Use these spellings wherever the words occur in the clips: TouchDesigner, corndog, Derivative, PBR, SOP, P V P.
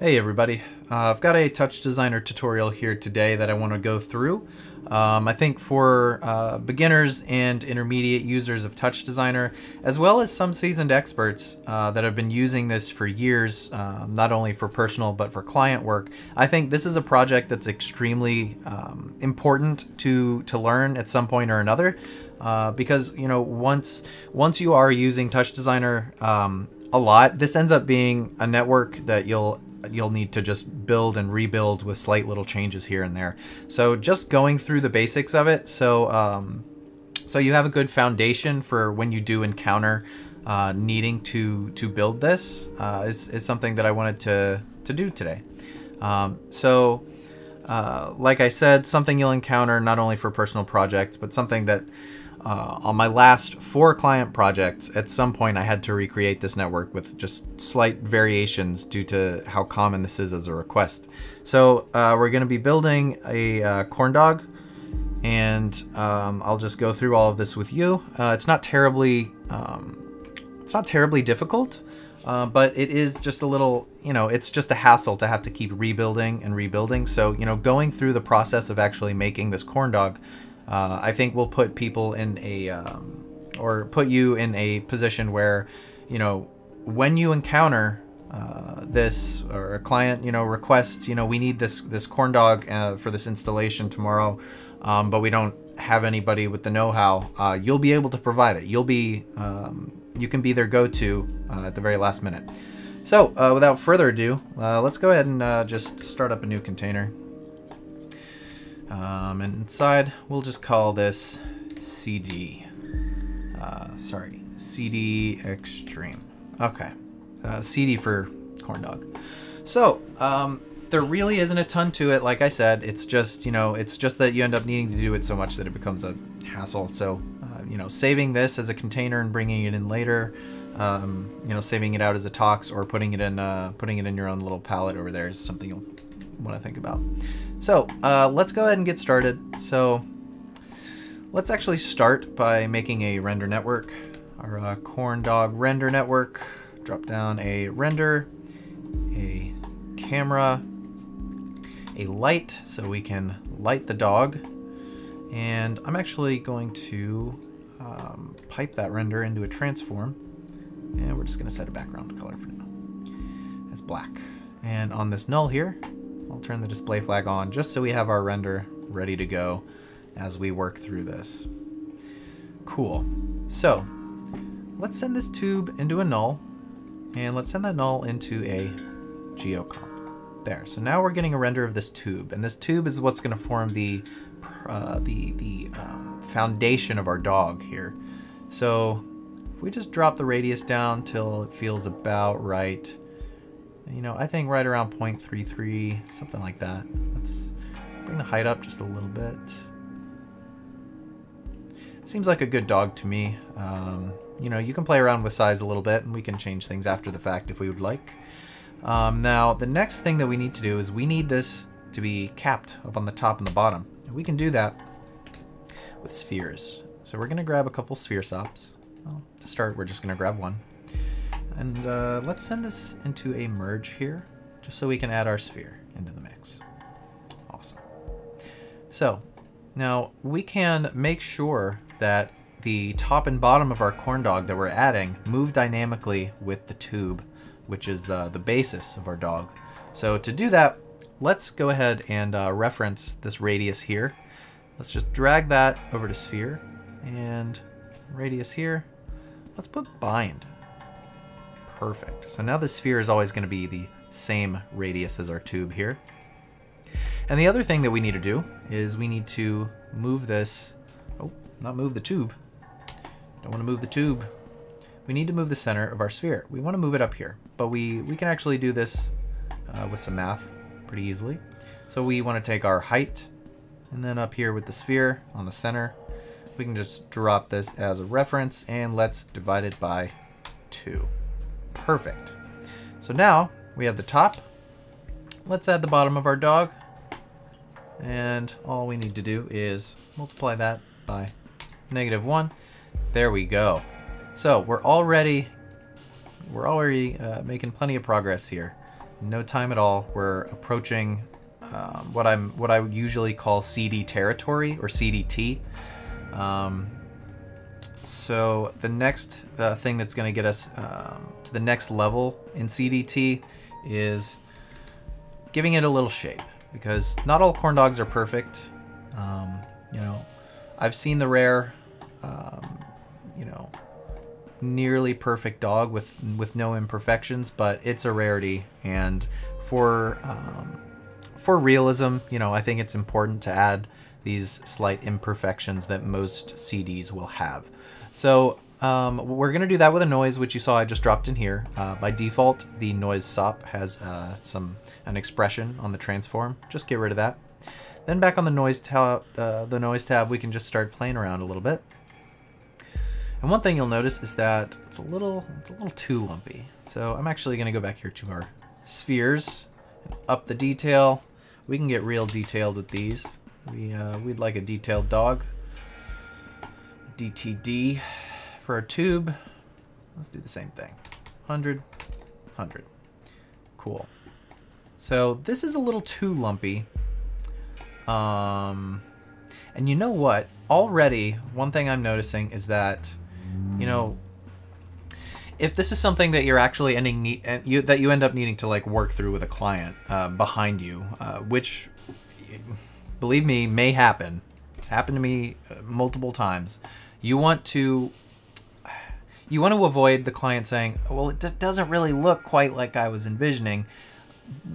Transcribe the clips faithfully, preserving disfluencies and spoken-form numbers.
Hey everybody, uh, I've got a TouchDesigner tutorial here today that I want to go through. Um, I think for uh, beginners and intermediate users of TouchDesigner, as well as some seasoned experts uh, that have been using this for years, uh, not only for personal but for client work, I think this is a project that's extremely um, important to, to learn at some point or another, uh, because you know once, once you are using TouchDesigner um, a lot, this ends up being a network that you'll you'll need to just build and rebuild with slight little changes here and there. So just going through the basics of it. So, um, so you have a good foundation for when you do encounter uh, needing to, to build this uh, is, is something that I wanted to, to do today. Um, so uh, like I said, something you'll encounter not only for personal projects, but something that Uh, on my last four client projects, at some point I had to recreate this network with just slight variations due to how common this is as a request. So uh, we're going to be building a uh, corndog, and um, I'll just go through all of this with you. Uh, it's not terribly, um, it's not terribly difficult, uh, but it is just a little, you know, it's just a hassle to have to keep rebuilding and rebuilding. So you know, going through the process of actually making this corndog. Uh, I think we'll put people in a, um, or put you in a position where, you know, when you encounter uh, this, or a client, you know, requests, you know, we need this this corndog uh, for this installation tomorrow, um, but we don't have anybody with the know-how. Uh, you'll be able to provide it. You'll be, um, you can be their go-to uh, at the very last minute. So uh, without further ado, uh, let's go ahead and uh, just start up a new container. Um, and inside, we'll just call this C D. Uh, sorry, C D Extreme. Okay, uh, C D for corndog. So um, there really isn't a ton to it. Like I said, it's just you know, it's just that you end up needing to do it so much that it becomes a hassle. So uh, you know, saving this as a container and bringing it in later, um, you know, saving it out as a tox or putting it in uh, putting it in your own little palette over there is something you'll want to think about. So uh, let's go ahead and get started. So let's actually start by making a render network, our uh, corndog render network. Drop down a render, a camera, a light, so we can light the dog. And I'm actually going to um, pipe that render into a transform. And we're just going to set a background color for now as black. And on this null here, I'll turn the display flag on just so we have our render ready to go as we work through this. Cool. So let's send this tube into a null, and let's send that null into a geocomp. There. So now we're getting a render of this tube, and this tube is what's going to form the uh, the the um, foundation of our dog here. So if we just drop the radius down till it feels about right. You know, I think right around zero point three three, something like that. Let's bring the height up just a little bit. It seems like a good dog to me. Um, you know, you can play around with size a little bit, and we can change things after the fact if we would like. Um, now, the next thing that we need to do is we need this to be capped up on the top and the bottom. And we can do that with spheres. So we're going to grab a couple sphere sops. Well, to start, we're just going to grab one. And uh, let's send this into a merge here, just so we can add our sphere into the mix. Awesome. So now we can make sure that the top and bottom of our corndog that we're adding move dynamically with the tube, which is the, the basis of our dog. So to do that, let's go ahead and uh, reference this radius here. Let's just drag that over to sphere, and radius here. Let's put bind. Perfect. So now the sphere is always going to be the same radius as our tube here. And the other thing that we need to do is we need to move this. Oh, not move the tube. Don't want to move the tube. We need to move the center of our sphere. We want to move it up here, but we, we can actually do this uh, with some math pretty easily. So we want to take our height, and then up here with the sphere on the center, we can just drop this as a reference, and let's divide it by two. Perfect. So now we have the top. Let's add the bottom of our dog. And all we need to do is multiply that by negative one. There we go. So we're already, we're already uh, making plenty of progress here. no time at all. We're approaching um, what I'm what I would usually call C D territory, or C D T. Um, so the next uh, thing that's going to get us um, to the next level in C D T is giving it a little shape, because not all corn dogs are perfect. Um, you know, I've seen the rare, um, you know, nearly perfect dog with with no imperfections, but it's a rarity. And for um, for realism, you know, I think it's important to add these slight imperfections that most C Ds will have. So um, we're gonna do that with a noise, which you saw I just dropped in here. Uh, by default, the noise S O P has uh, some an expression on the transform. Just get rid of that. Then back on the noise tab, uh, the noise tab, we can just start playing around a little bit. And one thing you'll notice is that it's a little, it's a little too lumpy. So I'm actually going to go back here to our spheres, up the detail. We can get real detailed with these. We uh, we'd like a detailed dog. D T D for our tube. Let's do the same thing. one hundred, one hundred. Cool. So this is a little too lumpy. Um, and you know what? Already, one thing I'm noticing is that, you know, if this is something that you're actually ending need, you, that you end up needing to like work through with a client uh, behind you, uh, which, believe me, may happen. It's happened to me multiple times. You want to, you want to avoid the client saying, "Well, it just doesn't really look quite like I was envisioning,"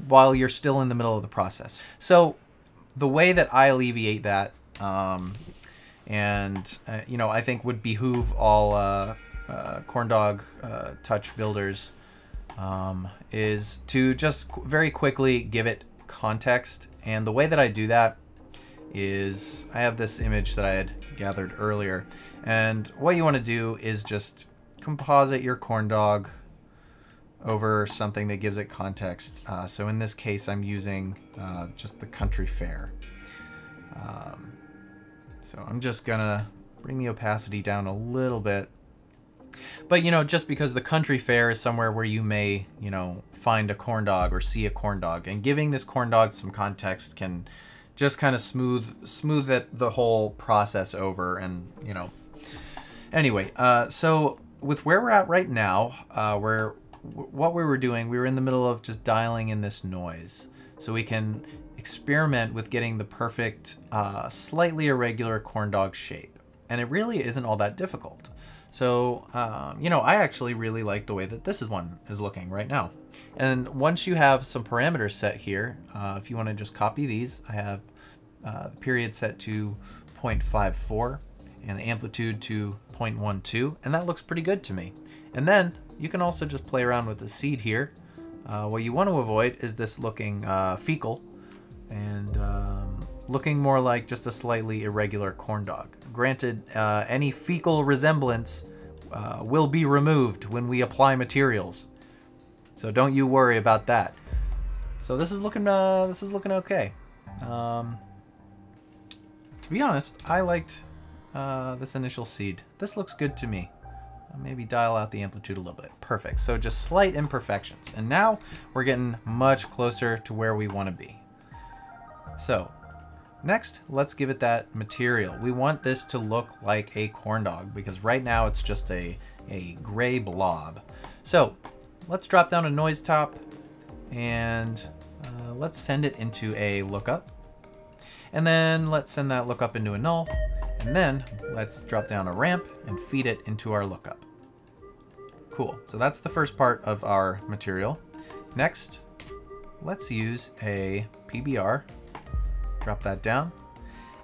while you're still in the middle of the process. So the way that I alleviate that, um, and uh, you know, I think would behoove all uh, uh, corndog uh, touch builders, um, is to just qu very quickly give it context. And the way that I do that is I have this image that I had gathered earlier, and what you want to do is just composite your corndog over something that gives it context. Uh, so in this case, I'm using uh, just the country fair. Um, so I'm just gonna bring the opacity down a little bit. But you know, just because the country fair is somewhere where you may, you know, find a corn dog or see a corn dog, and giving this corn dog some context can just kind of smooth smooth it, the whole process over. And you know, anyway, uh, so with where we're at right now, uh, we're what we were doing, we were in the middle of just dialing in this noise. So we can experiment with getting the perfect, uh, slightly irregular corndog shape. And it really isn't all that difficult. So, um, you know, I actually really like the way that this is one is looking right now. And once you have some parameters set here, uh, if you want to just copy these, I have uh, the period set to zero point five four and the amplitude to zero point one two. And that looks pretty good to me. And then you can also just play around with the seed here. Uh, what you want to avoid is this looking uh, fecal and um, looking more like just a slightly irregular corn dog. Granted, uh, any fecal resemblance uh, will be removed when we apply materials, so don't you worry about that. So this is looking uh, this is looking okay. Um, to be honest, I liked uh, this initial seed. This looks good to me. Maybe dial out the amplitude a little bit. Perfect. So just slight imperfections. And now we're getting much closer to where we want to be. So next, let's give it that material. We want this to look like a corndog, because right now it's just a, a gray blob. So let's drop down a noise top and uh, let's send it into a lookup. And then let's send that lookup into a null. And then let's drop down a ramp and feed it into our lookup. Cool. So that's the first part of our material. Next, let's use a P B R. Drop that down.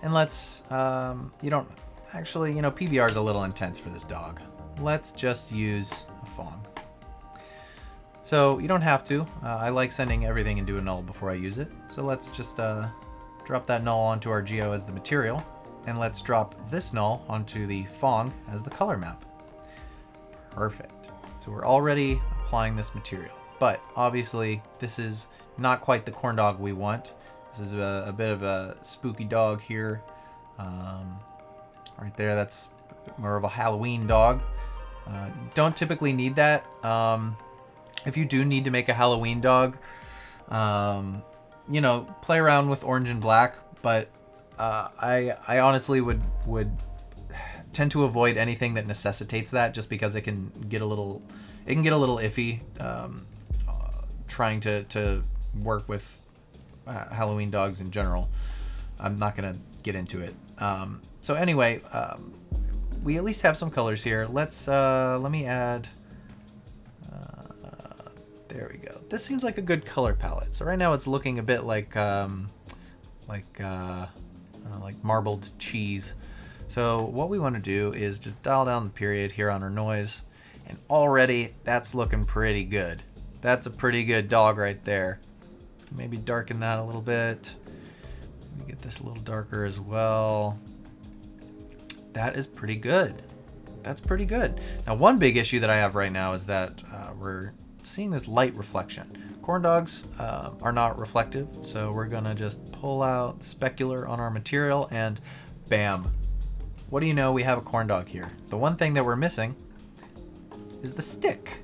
And let's, um, you don't actually, you know, P B R is a little intense for this dog. Let's just use a F O N G. So you don't have to. Uh, I like sending everything into a null before I use it. So let's just uh, drop that null onto our geo as the material. And let's drop this null onto the F O N G as the color map. Perfect. So we're already applying this material, but obviously this is not quite the corn dog we want. This is a, a bit of a spooky dog here. Um, right there, that's more of a Halloween dog. Uh, don't typically need that. Um, if you do need to make a Halloween dog, Um, you know, play around with orange and black, but uh, I I honestly would would tend to avoid anything that necessitates that, just because it can get a little it can get a little iffy um, uh, trying to to work with uh, Halloween dogs in general. I'm not gonna get into it. Um, so anyway, um, we at least have some colors here. Let's uh, let me add. Uh, there we go. This seems like a good color palette. So right now it's looking a bit like um, like uh, uh, like marbled cheese. So what we want to do is just dial down the period here on our noise, and already that's looking pretty good. That's a pretty good dog right there. Maybe darken that a little bit. Let me get this a little darker as well. That is pretty good. That's pretty good. Now, one big issue that I have right now is that uh, we're seeing this light reflection. Corn dogs uh, are not reflective, so we're gonna just pull out specular on our material and bam. What do you know? We have a corn dog here. The one thing that we're missing is the stick.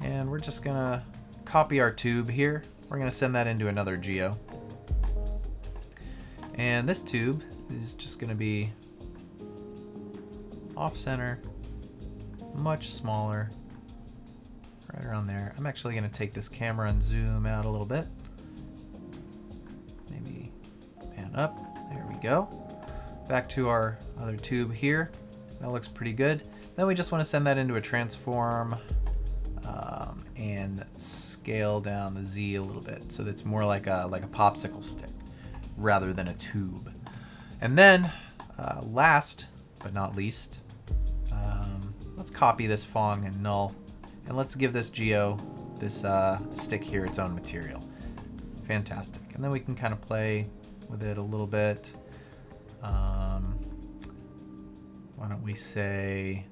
And we're just gonna copy our tube here. We're gonna send that into another geo. And this tube is just gonna be off center, much smaller, right around there. I'm actually gonna take this camera and zoom out a little bit. Maybe pan up, there we go. Back to our other tube here. That looks pretty good. Then we just wanna send that into a transform um, and scale down the Z a little bit so that's more like a, like a popsicle stick rather than a tube. And then uh, last but not least, um, let's copy this Fong and Null, and let's give this geo, this uh, stick here, its own material. Fantastic. And then we can kind of play with it a little bit. Um, why don't we say,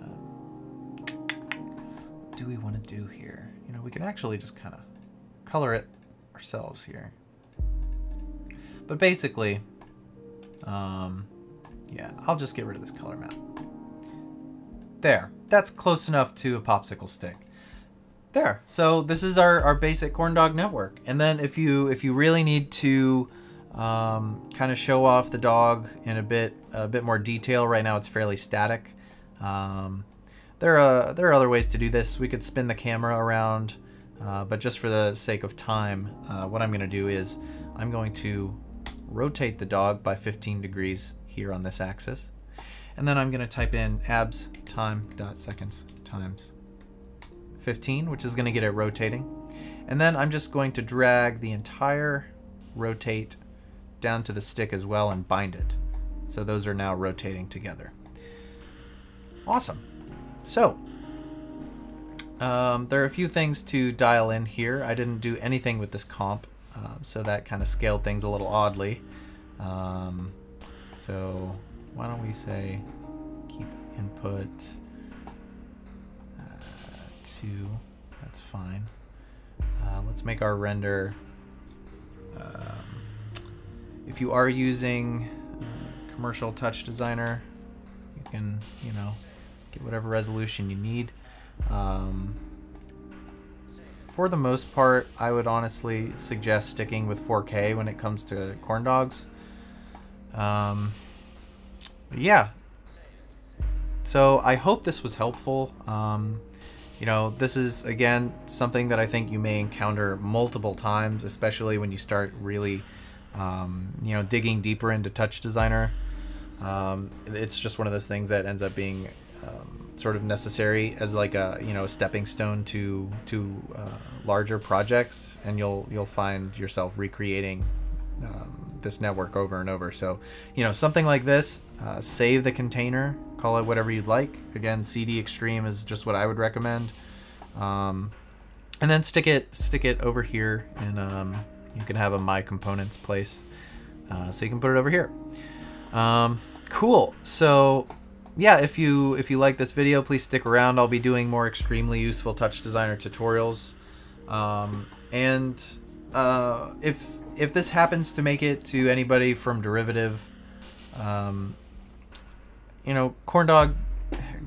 uh, what do we want to do here? You know, we can actually just kind of color it ourselves here. But basically, um, yeah, I'll just get rid of this color map. There, that's close enough to a popsicle stick. There, so this is our, our basic corndog network. And then if you if you really need to um, kind of show off the dog in a bit a bit more detail, right now it's fairly static. Um, there are there are other ways to do this. We could spin the camera around, uh, but just for the sake of time, uh, what I'm going to do is I'm going to rotate the dog by fifteen degrees here on this axis. And then I'm gonna type in abs time dot seconds times fifteen, which is gonna get it rotating. And then I'm just going to drag the entire rotate down to the stick as well and bind it. So those are now rotating together. Awesome. So um, there are a few things to dial in here. I didn't do anything with this comp. Um, so that kind of scaled things a little oddly. Um, so why don't we say keep input uh, two, that's fine. Uh, let's make our render. Um, if you are using uh, commercial TouchDesigner, you can, you know, get whatever resolution you need. Um, For the most part, I would honestly suggest sticking with four K when it comes to corn dogs. Um, yeah. So I hope this was helpful. Um, you know, this is, again, something that I think you may encounter multiple times, especially when you start really, um, you know, digging deeper into TouchDesigner. Um, it's just one of those things that ends up being um, sort of necessary as like a, you know, a stepping stone to to uh, larger projects, and you'll you'll find yourself recreating um, this network over and over. So, you know, something like this, uh, save the container, call it whatever you'd like. Again, C D Extreme is just what I would recommend, um, and then stick it stick it over here, and um, you can have a My Components place, uh, so you can put it over here. Um, cool. So. Yeah, if you if you like this video, please stick around. I'll be doing more extremely useful TouchDesigner tutorials. Um, and uh, if if this happens to make it to anybody from Derivative, um, you know, corndog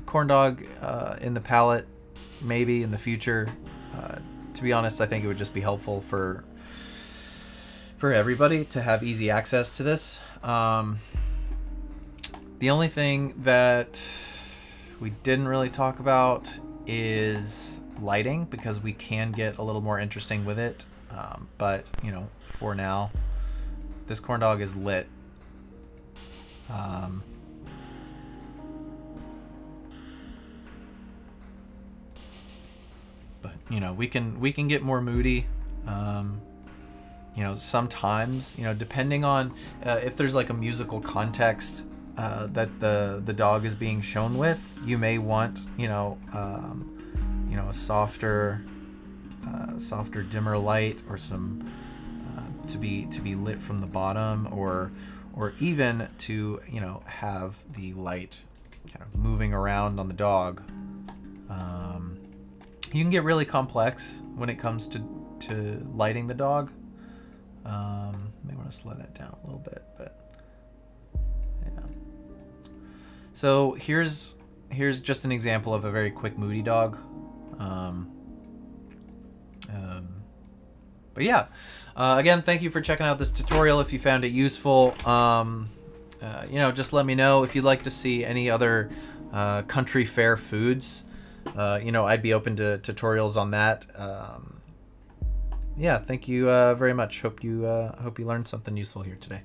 corndog uh, in the palette, maybe in the future. Uh, to be honest, I think it would just be helpful for for everybody to have easy access to this. Um, the only thing that we didn't really talk about is lighting, because we can get a little more interesting with it. Um, but, you know, for now, this corndog is lit. Um, but, you know, we can, we can get more moody. Um, you know, sometimes, you know, depending on uh, if there's like a musical context uh, that the, the dog is being shown with, you may want, you know, um, you know, a softer, uh, softer, dimmer light, or some uh, to be, to be lit from the bottom, or, or even to, you know, have the light kind of moving around on the dog. Um, you can get really complex when it comes to, to lighting the dog. Um, may want to slow that down a little bit, but yeah. So here's, here's just an example of a very quick moody dog. Um, um, but yeah, uh, again, thank you for checking out this tutorial. If you found it useful, um, uh, you know, just let me know if you'd like to see any other, uh, country fair foods. Uh, you know, I'd be open to tutorials on that. Um, Yeah, thank you uh, very much. Hope you uh, hope you learned something useful here today.